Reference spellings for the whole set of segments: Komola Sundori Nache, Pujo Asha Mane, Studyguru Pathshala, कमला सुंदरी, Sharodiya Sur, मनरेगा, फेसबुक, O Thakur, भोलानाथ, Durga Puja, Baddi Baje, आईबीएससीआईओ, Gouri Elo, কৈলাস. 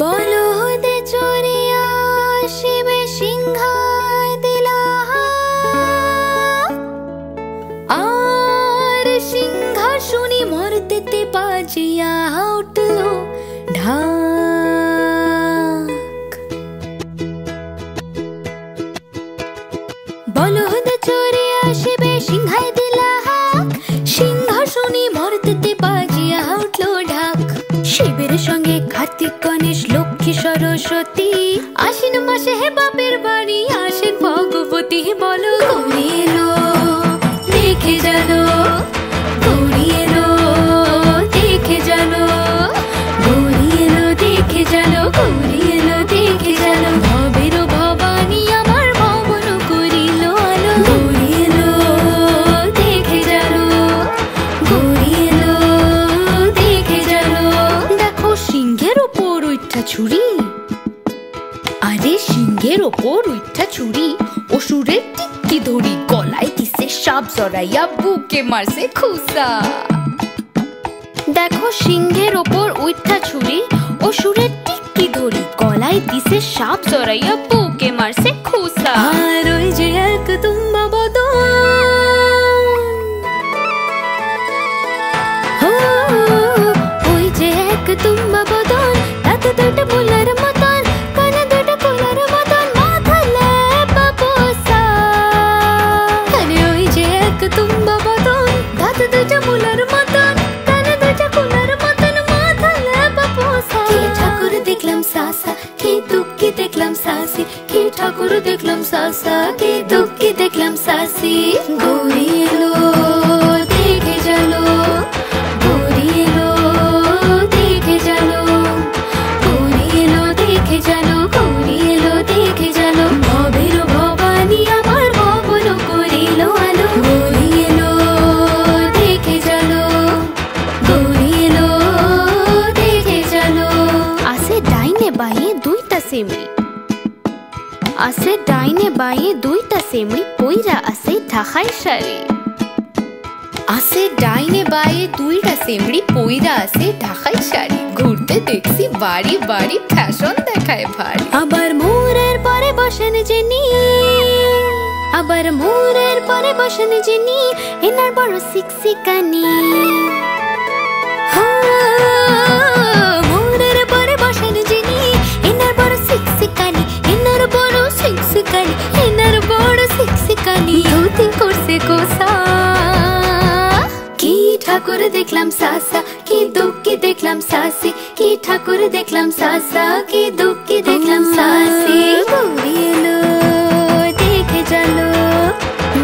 बलुदे चोरिया शिव सिंहा दिला आर सिंहा सुनी मरते बाजिया उठलो ढाक। बलुदे चोरिया शिव सिंहा दिला सिंहा सुनी मरते बाजिया उठलो ढाक। शिवेर संगे कार्तिक गणेश सरस्वती आश्विन मासे हे बापेर बाड़ी आसेन भगवती बोलो गौरी एलो देखे जानो गौरी एलो देखे जानो गौरी एलो देखे जानो गौरी एलो देखे जानो भवेरो भवानी आमार भवन करिलो आलो गौरी एलो देखे जानो गौरी एलो देखे जानो। देखो सिंहेर ऊपर उठा छुरी सिंहेर ओपर उठा छुरी असुरेर टिक्की धरी गलाय दिसे साप जराइया बुके मारसे खुसा। देखो सिंहेर ओपर उठा छुरी असुरेर टिक्की धरी गलाय दिसे साप जराइया बुके मारसे खुसा। आर ओई जे एक तुम्बा बदन हो ओई जे एक तुम्बा बदन ताते दुटा बोलार ठाकुर देखलाम सासा के दुखी देखलाम सासी गौरी एलो देखे जानो गौरी एलो देखे जानो गौरी एलो देखे जानो गौरी एलो देखे जानो भवेरो भवानी आमार भवन करिलो आलो गौरी एलो देखे जानो गौरी एलो देखे जानो। आसे डाइने बाइए दुईटा सेमड़ी आसे डाइने बाइए दुईटा सेमड़ी पइरा आसे ढाकाई शाड़ी आसे डाइने बाइए दुईटा सेमड़ी पइरा आसे ढाकाई शाड़ी घुरते देखसी बाड़ी बाड़ी फैशन देखाय भारी। आबार मोरेर परे बसेन जिनी आबार मोरेर परे बसेन जिनी एनार बड़ो सिकसिकानी मोरेर परे बसेन जिनी एनार बड़ो सिकसिकानी सिक्सिकानी एनार बड़ सिक्सिकानी धोती करसे कोसा। की ठाकुर देखलाम सासा की दुखी देखलाम सासी की ठाकुर देखलाम सासा की दुखी देखलाम सासी गौरी एलो देखे जानो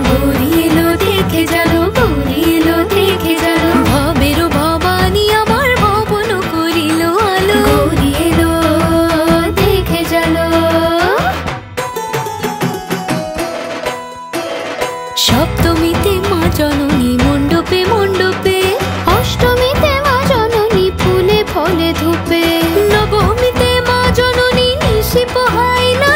गौरी एलो देखे जानो गौरी एलो देखे जानो भवेरो भवानी आमार भवन करिलो आलो गौरी एलो देखे जानो। सप्तमीते मा जननी मंडपे मंडपे अष्टमीते मा जननी फूले फले धूपे नवमीते मा जननी निशि पोहाइला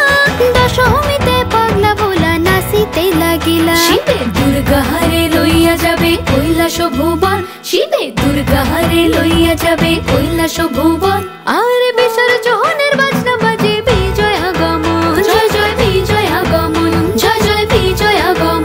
दशमीते पागला भोला नाचिते लागिला। शिवे दुर्गा हारे लइया जाबे কৈলাস ভুবন शिवे दुर्गा हारे लइया जाबे কৈলাস ভুবন। আর বিসর্জনের বাজনা বাজে বিজয় আগমন জয় জয় বিজয় আগমন জয় জয় বিজয় আগমন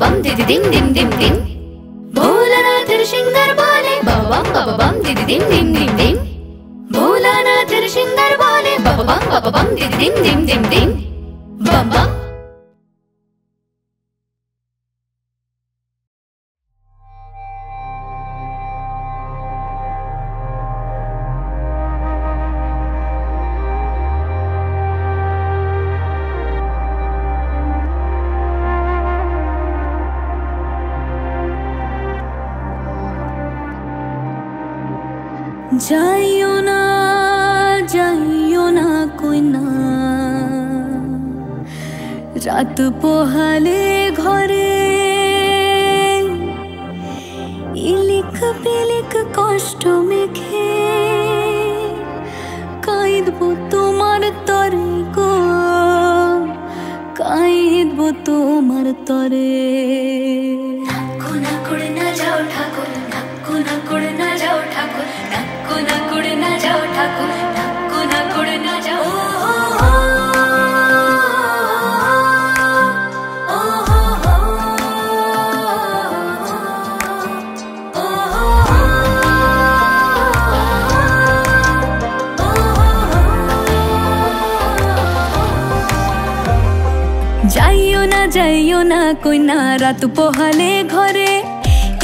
बम दीदी दिम दिम दिम दिम भोलानाथ सिंगर बोले बम बम बम दीदी दिम दिम दिम दिम भोलानाथ सिंगर बोले बम बम दीदी दिम दिम दिम दिम बम बम। जाइयो ना कोई ना রাত পোহালে ঘরে ইলিক পিলিক কষ্ট মেখে কাঁদবো তোমার তরে গো কাঁদবো তোমার তরে। जाइयो ना कोई ना रात पोहाले घरे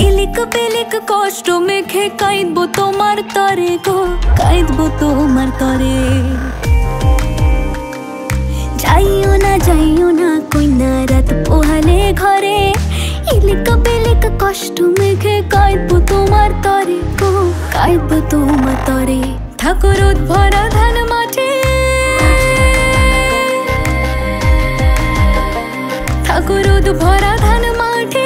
इलिक पिलिक कष्ट मेखे काइदबो तोमार तरे गो काइदबो तोमार तरे। जाइयो ना कोई ना रात पोहाले घरे इलिक पिलिक कष्ट मेखे काइदबो तोमार तरे गो काइदबो तोमार तरे। ठाकुर उद्भरा धान माटे ठाकुरुद भरा धान माठे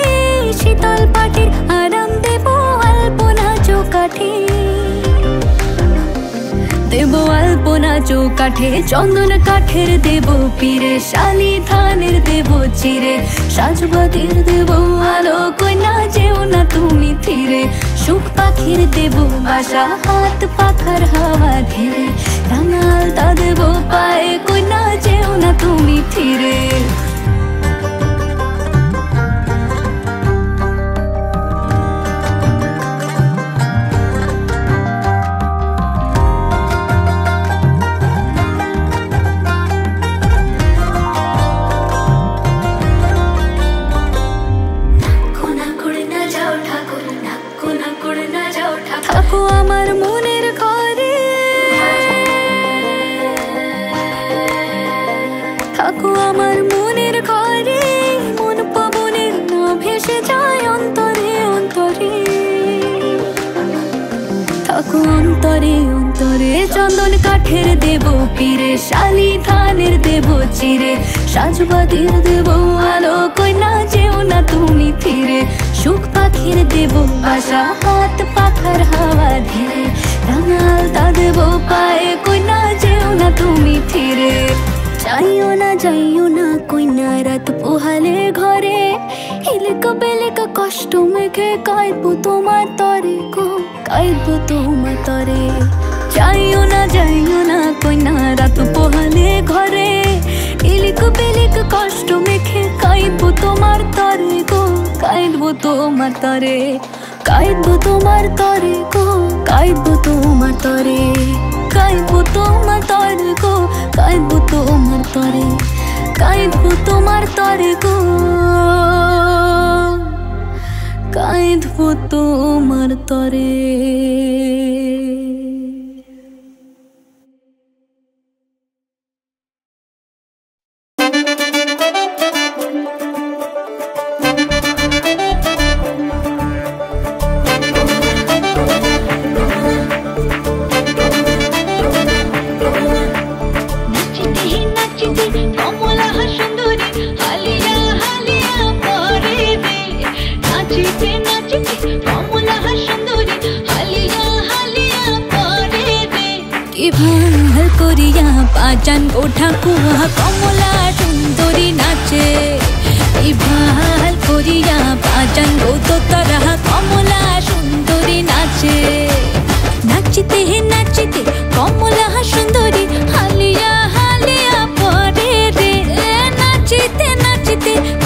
शीतल पाटे आराम देवो अल्पना चौकाठे देवो अल्पना चौकाठे चंदन काठेर देवो पीरे शाली धानेर देवो चिरे साजबातिर देवो आलो कोई ना जेओ ना तुमी फिरे सुख पाखिर देवो आशा हाथ पाखार हावा घेरे राना आलता देवो पाए कोई ना जेओ ना तुमी फिरे। चंदन काठेर देवो पीरे शाली धानेर देवो चिरे साजबातिर देवो आलो कोई ना जेओ ना तुमी फिरे सुख पाखिर देवो आशा हाथ पाखार हावा घेरे राना आलता देवो पाए कोई ना जेओ ना तुमी फिरे। जाइयो ना कोई ना रात पोहाले घरे इलिक पिलिक कष्ट मेखे काइदबो तोमार तरे गो काइदबो तोमार तरे। जाइयो ना कोई ना रात पोहाले घरे इलिक पिलिक कष्ट मेखे काइदबो तोमार तरे गो काइदबो तोमार तरे काइदबो तोमार तरे गो काइदबो तोमार तरे काइदबो तोमार तरे गो काइदबो तोमार तरे काइदबो तोमार तरे गो काइदबो तोमार तरे। पाचान ओठा कुआ कमला सुंदरी नाचे इभाल कोरिया पाचान तो तरह कमला सुंदरी नाचे नाचते कमला सुंदरी हालिया हालिया परे रे नाचते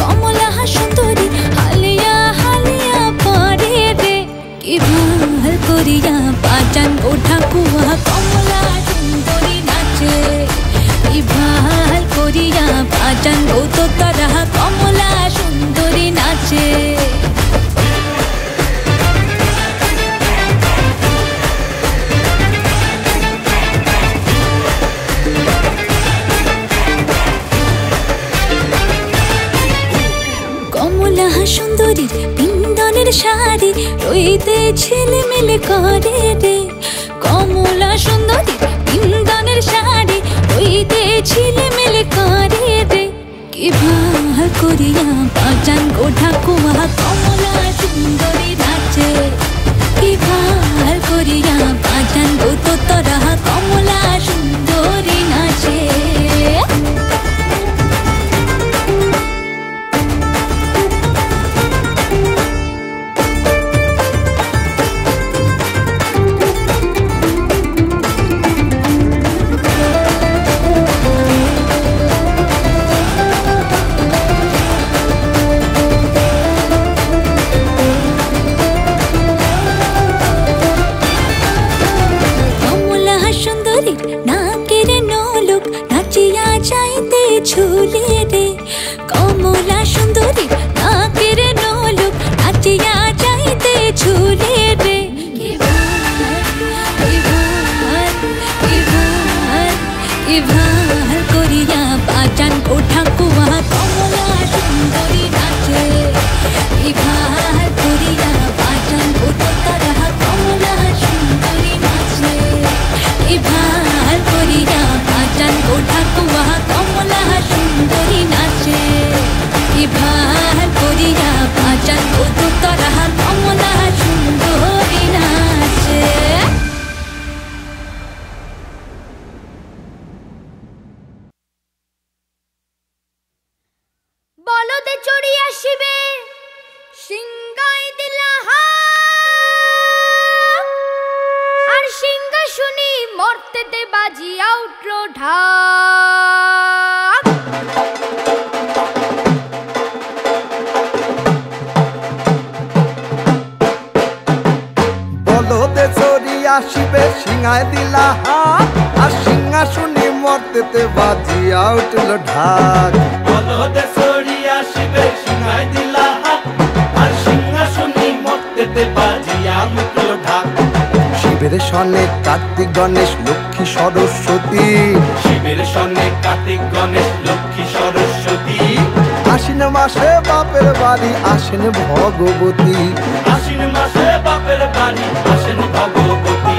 कमला सुंदरी हालिया हालिया परे रे इभाल कोरिया पाचान ओठा कुआ कमला इभाल कोरिया पाचन ओ तो तरह कमला सुंदरी नाचे। कमला सुंदरी पिंडनेर शाड़ी रोईते झिलमिल करे रे कमला सुंदरी पिंडनेर शाड़ी ईते छिले मिले करे रे कि लोक नाचिया जाइते झूले रे कोमला सुंदरी नाचे रे नौलोक नाचिया जाइते झूले रे। इबार कोरिया बाजान कोठा कुआ कोमला सुंदरी नाचे। इबार कोरिया बाजान कोठा तरह कोमला सुंदरी नाचे। इबार कोरिया बाजान कोठा कुआ कोमला सुंदरी नाचे। इबार कोरिया बाजान कोठा तरह कोमला सुंदरी नाचे। कार्तिक गणेश लक्ष्मी सरस्वती शिवेर सने कार्तिक गणेश लक्ष्मी सरस्वती आश्विन मासे बापेर बाड़ी आसेन भगवती। आश्विन मासे बापेर बाड़ी आसेन भगवती।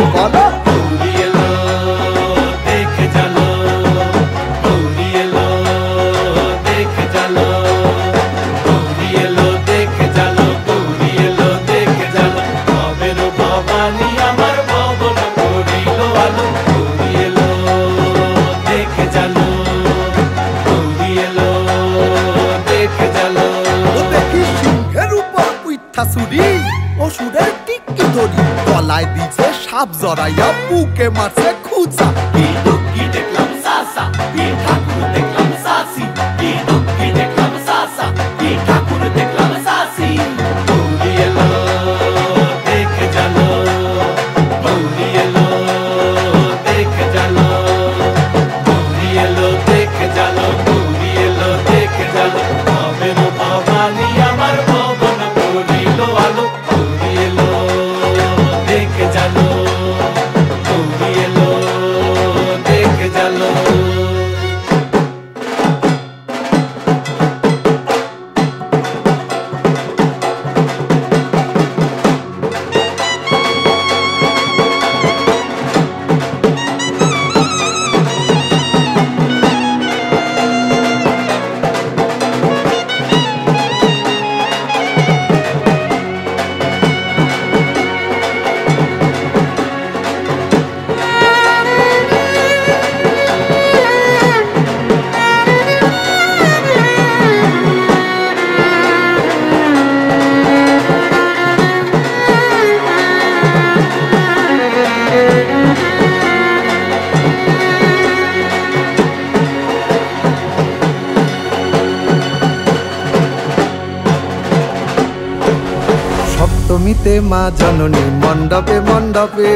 माँ जननी मंडपे मंडपे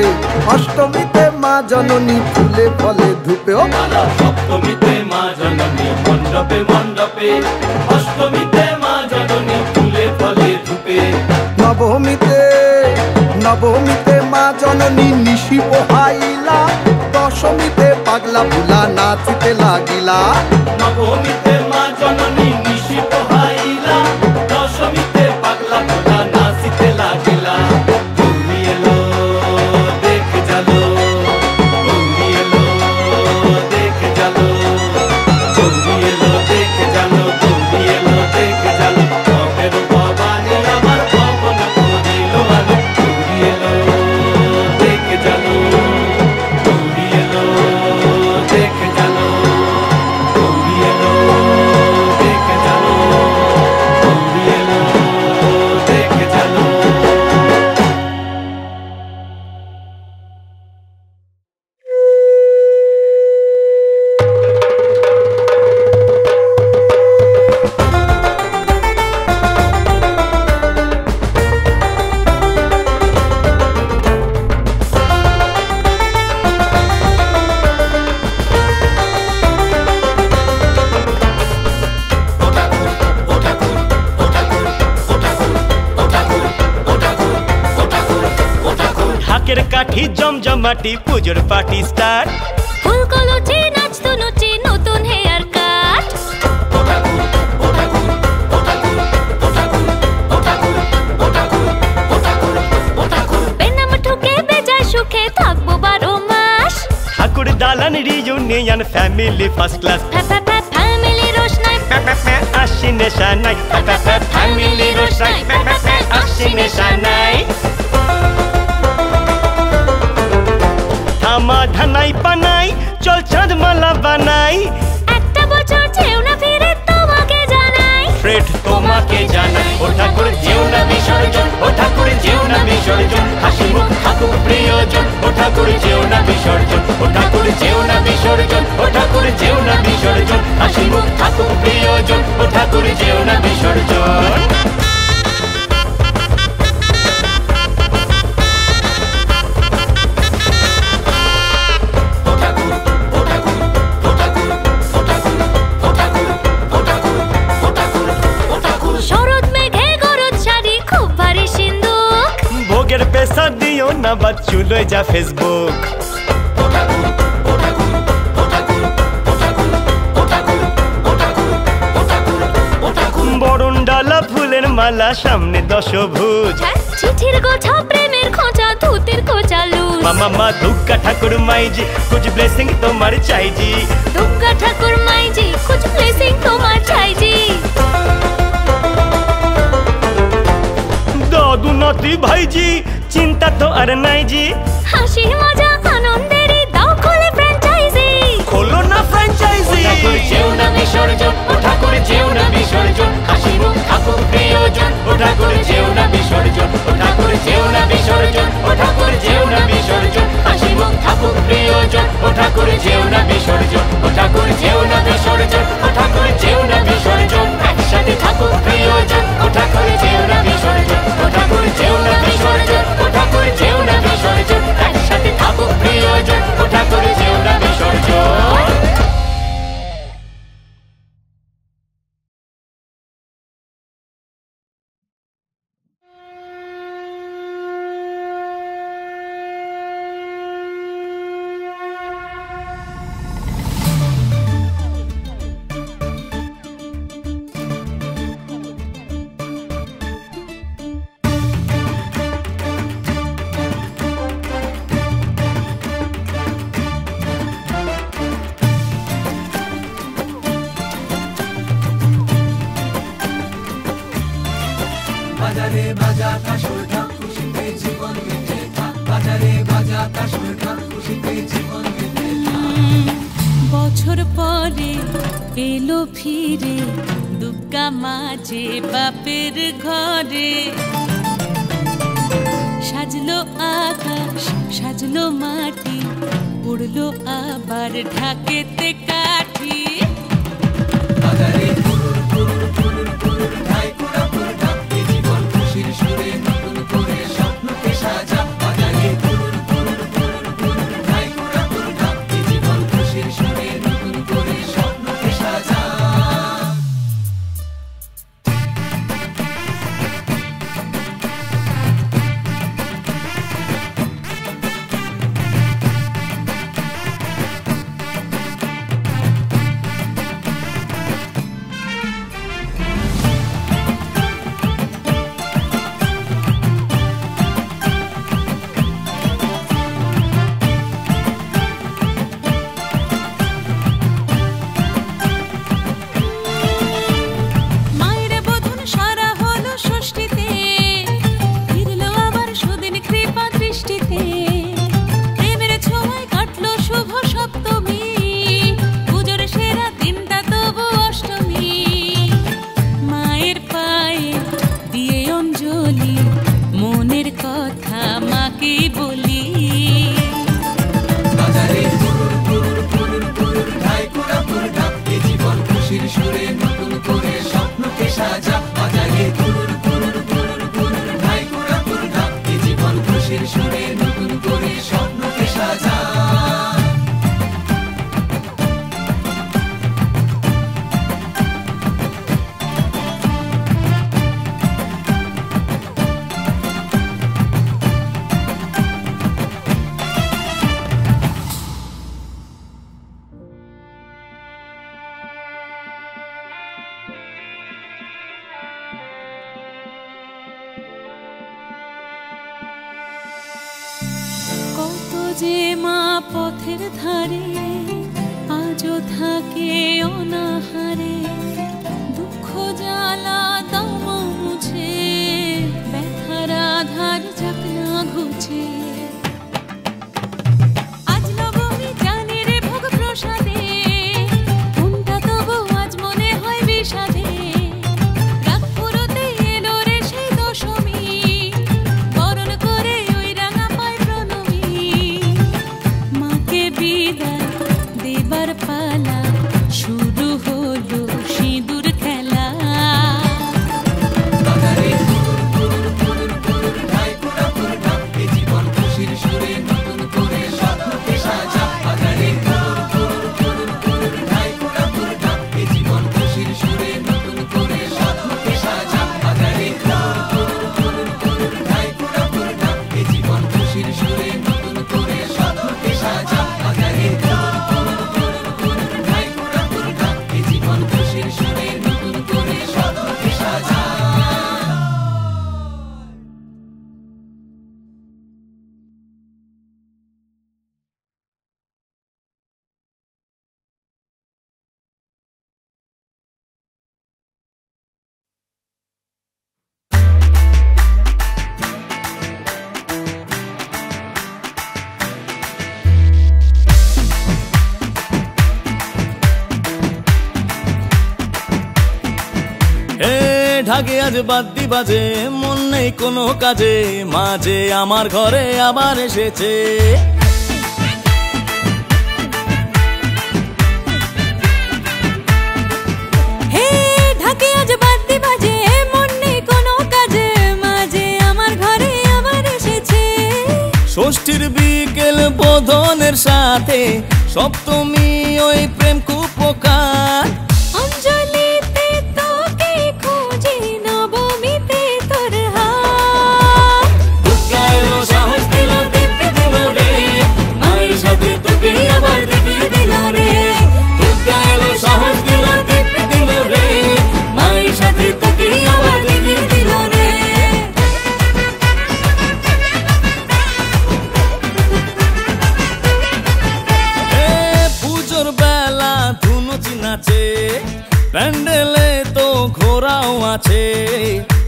अष्टमी ते माँ जननी फूले फले धूपे। सप्तमी ते माँ जननी मंडपे मंडपे अष्टमी ते माँ जननी फूले फले धूपे। नवमी ते माँ जननी निशी पोहाइला। दशमी ते पागला फुला नाचते लागिला। नवमी ते माँ जननी निशी पोहाइला। दशमी ते पागला फुला नाचते लागिला। लाठी जमजमाटी पूजोर पार्टी स्टार फुल कलचे नाच दुनोचे नतुन हेयर काट ओ ठाकुर बेनाम ठुके बेजाय सुखे থাকবো 12 মাস ঠাকুর দালান reunion family first class family রোশনাই আশিনে শানাই ফ্যামিলি রোশনাই আশিনে শানাই धनाई पनाई चल चाँद माला बनाई एकटा बछर जेओ ना फिरे तोमाके जानाई फ्रेड तोमाके जानाई ओ ठाकुर जेओ ना बिसर्जन ओ ठाकुर जेओ ना बिसर्जन हासि मुख ठाकुर प्रियजन ओ ठाकुर जेओ ना बिसर्जन ओ ठाकुर जेओ ना बिसर्जन ओ ठाकुर जेओ ना बिसर्जन हासि मुख ठाकुर प्रियजन ओ ठाकुर जेओ ना बिसर्जन पैसा दियो ना बात चुलो जा फेसबुक बरण डाला फुलेर माला सामने दशभुज चिठिर गोछा प्रेमेर खोंचा धुतेर खोंचा लूज मामा दुर्गा ठाकुर माई जी कुछ ब्लेसिंग तोमार चाहि जी दुर्गा ठाकुर माई जी कुछ ब्लेसिंग तोमार चाहि जी दुनोती भाई जी चिंता तो अरे नहीं जी हासी मजा आनंदेरी दाव खोले फ्रेंचाइजी खोलो ना फ्रेंचाइजी ठाकुर जेओ ना बिसर्जन ओ ठाकुर जेओ ना बिसर्जन हासी मुख ठाकुर प्रियजन ओ ठाकुर जेओ ना बिसर्जन ओ ठाकुर जेओ ना बिसर्जन ओ ठाकुर जेओ ना बिसर्जन हासी मुख ठाकुर प्रियजन ओ ठाकुर जेओ ना बिसर्जन ओ ठाकुर जेओ ना बिसर्जन ओ ठाकुर जेओ ना बिसर्जन एकसाथे ठाकुर प्रियजन ओ ठाकुर जेओ ना बिसर्जन जे मा पथेर धारे आजो थाके अनाहारे दुख जाला दाम मुझे व्यथार आधार जकना घुचे आज नगरी जाने रे भोग प्रसादे उनटा तब आज मने हय विषादे ढाके आज बाद्दी बाजे मन नहीं कोनो काजे माझे आमार घरे आबार एसेछे षष्ठीर बिकेल बोधनेर साथे सप्तमी ओई प्रेम कुपोकार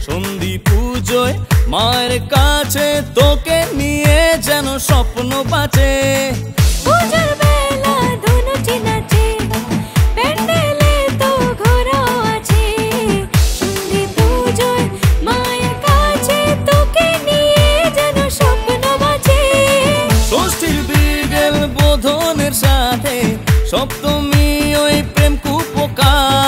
सन्धि पूजो मायर काछे तोके निये जेनो स्वप्न बाचे षष्ठीर बिकेल बोधनेर साथे सप्तमी ओई प्रेम कुपोकार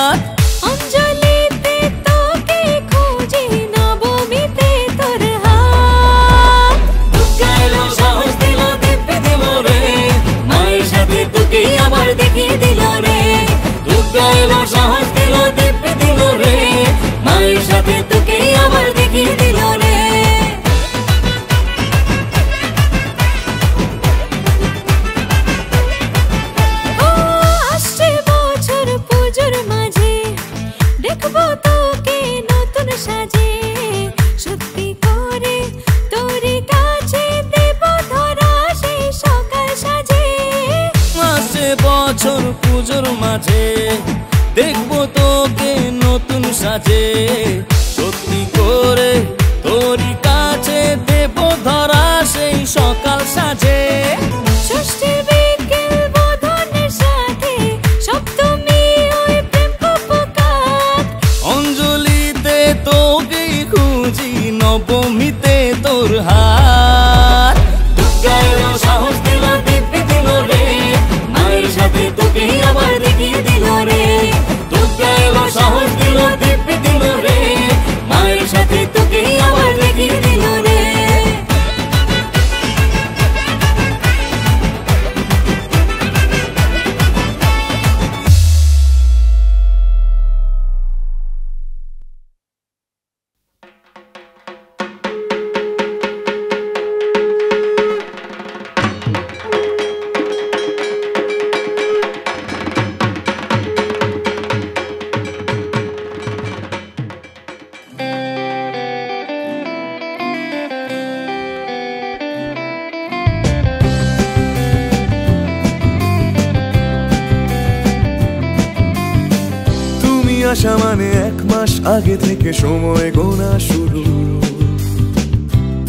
आशा माने एक मास आगे थेके समय गोना शुरू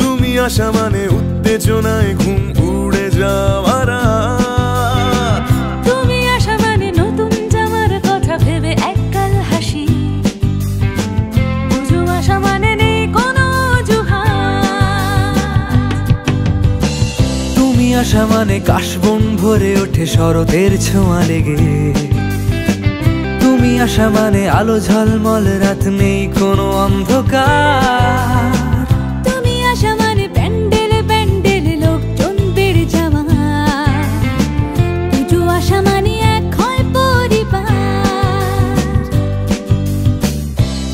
तुमी आशा माने उत्तेजनाय घुम उड़े जावार तुमी आशा माने नतुन जामार कथा भेबे एककाल हासि बुझो आशा माने नेई कोनो जुहात तुमी आशा माने काशबन भरे उठे शरतेर छोंया लेगे तुमी आशा माने आलो झलमल रात नेई कोनो अंधकार तुमी आशा माने पैंडेले पैंडेले लोकजन बेड़े जावा तुजो आशा माने एक हय परिवार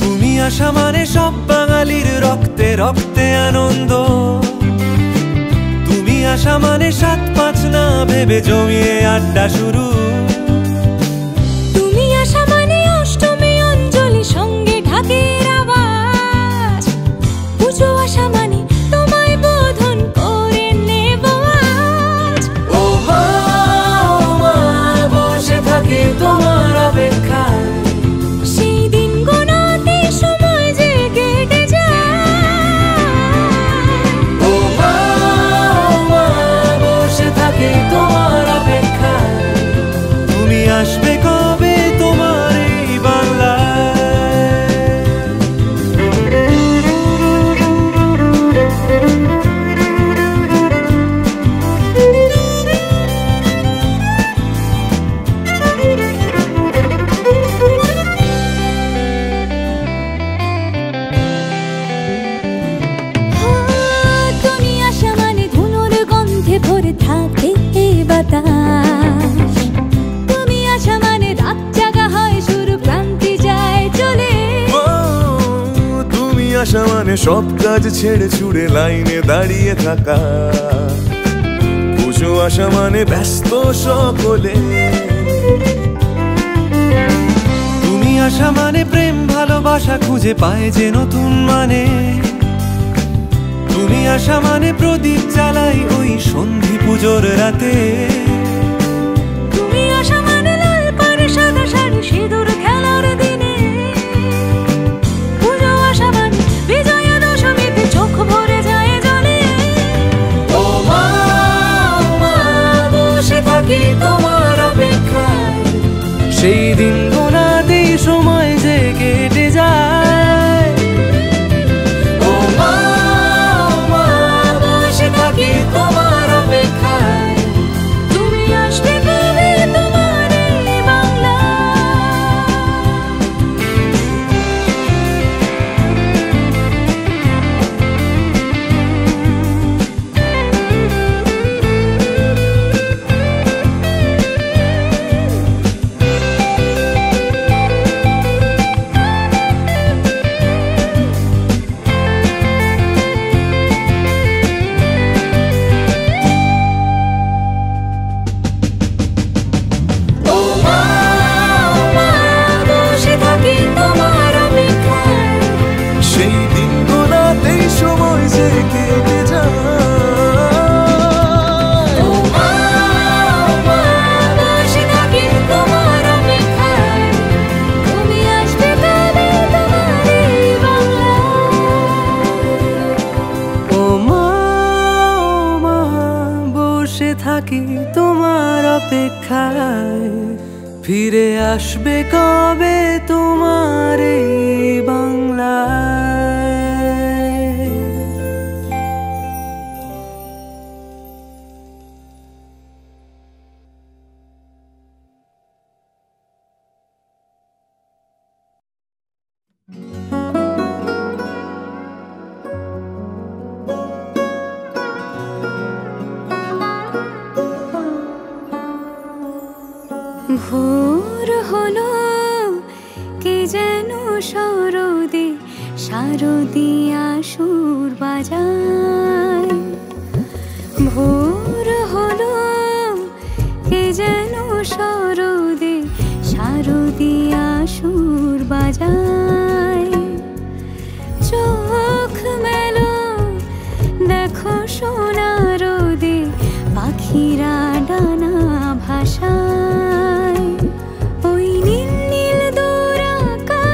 तुमी आशा माने सब बांगालिर रक्ते रक्ते आनंद तुमी आशा माने ৭-৫ ना भेबे जमिए आड्डा शुरू आशा माने सब काज छेड़े छुड़े लाइने दाड़िये थाका बुझो आशा माने व्यस्त सकले तुमी आशा माने प्रेम भालोबाशा खुजे पाए जे नतुन माने तुमी आशा माने प्रदीप चालाई ओई सन्धि पूजोर राते तुमी आशा माने लाल पारे सादा साड़ी सिंदूर खेलार दिने बुझो आशा माने विजया दशमीते चोख भरे जाए जले ओ मा बसे थाकी तोमार अपेक्षाय सेई दिन गोनातेई समय जे केटे যায় ओ मा बसे थाकी तोमार अपेक्षाय তুমি আসবে কবে তোমার এই বাংলা ফিরে আসবে কবে তোমার এই বাংলায়। भोर होलो के जेनो शरदे शारदिया सुर बाजाय भोर होलो के जेनो शरदे शारदिया सुर बाजाय चोख मेलो देखो सोना रोदे पाखिरा डाना भाषा नील नील दूर आकाश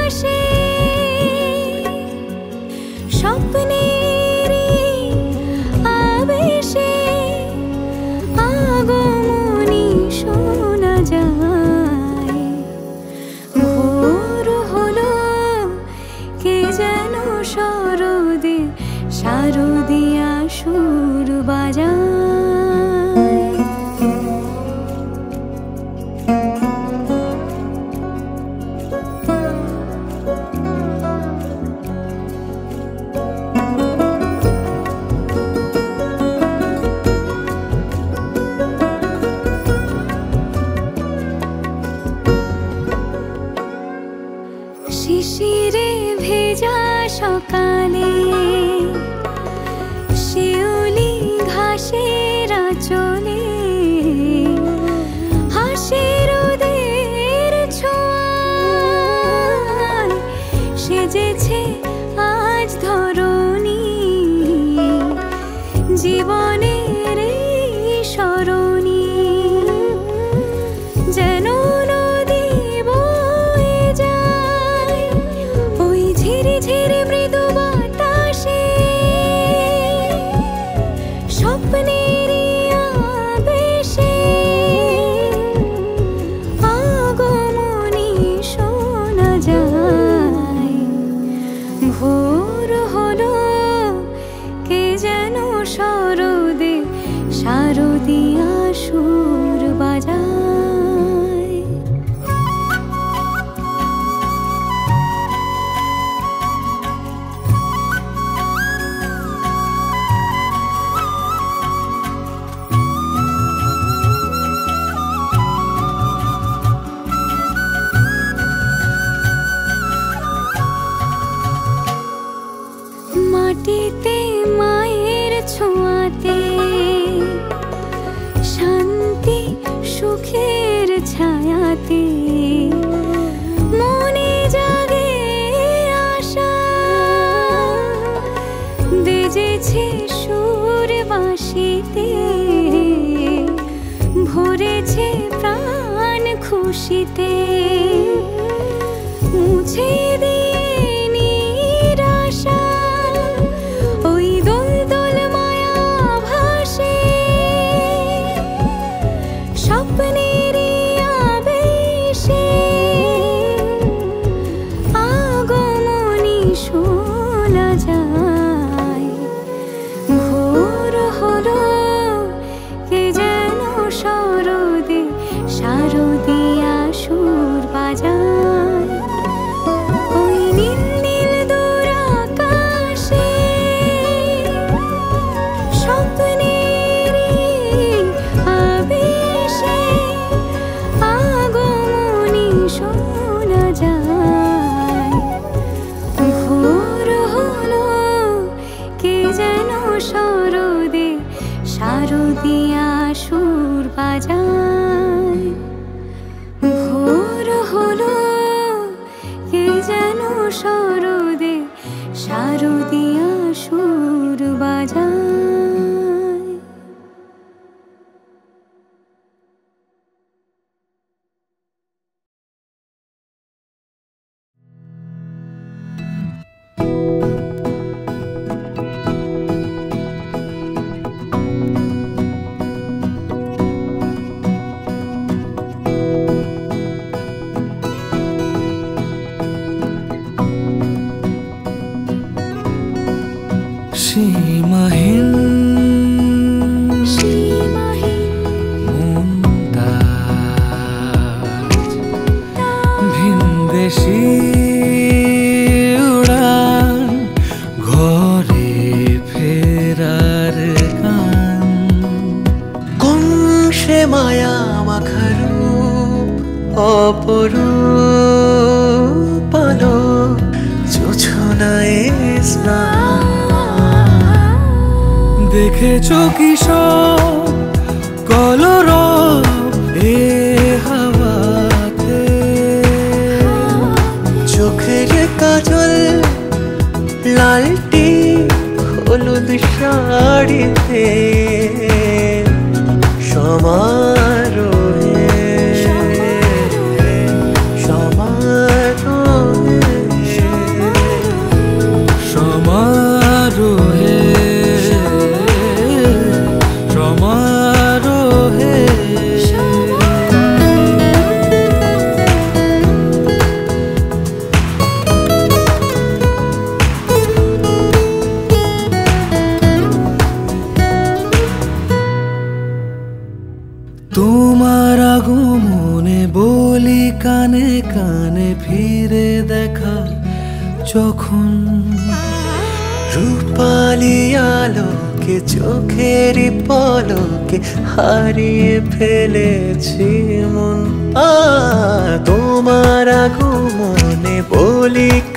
সকালে শিউলি ঘাসের আঁচলে হাসে রোদের ছোঁয়ায় সেজেছে আজ ধরণী জীবনের এই সরণী যেন खुशीते मुझे दिए निराशा ओई दुलदुल माया भाषे स्वप्नेर आवेशे আগমনী শোনা যায় ঘোর হলো কে যেন শরদে শারদে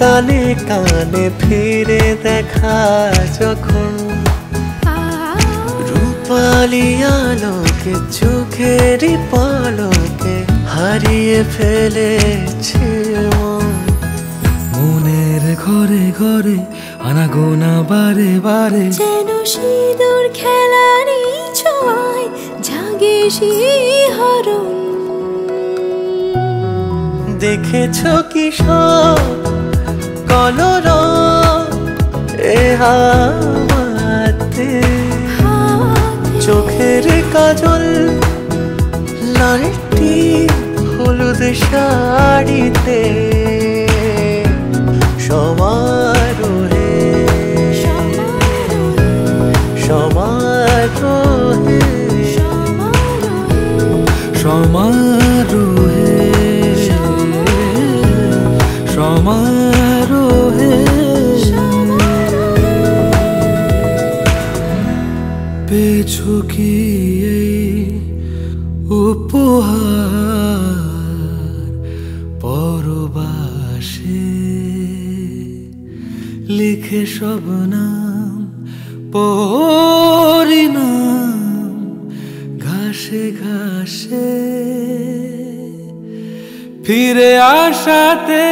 কানে কানে ফিরে দেখা যখন রূপালি আলোকে চোখেরই পলকে হারিয়ে ফেলেছি মনের ঘরে ঘরে আনাগোনা বারে বারে যেন সিঁদুর খেলানি ছোঁয়ায় জাগে শিহরণ দেখেছো কি সব কলরব হাতে চোখের কাজল লালটি হলুদ শাড়িতে সমারোহে সমারোহে সমারোহে সমারোহে পেছো কি এই উপহার পরবাসে লিখে সব নাম পরিণাম ঘাসে ঘাসে ফিরে আসাতে।